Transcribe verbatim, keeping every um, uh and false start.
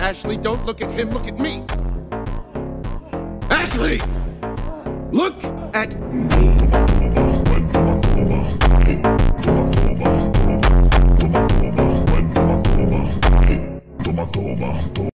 Ashley, don't look at him, look at me. Ashley! Look at me.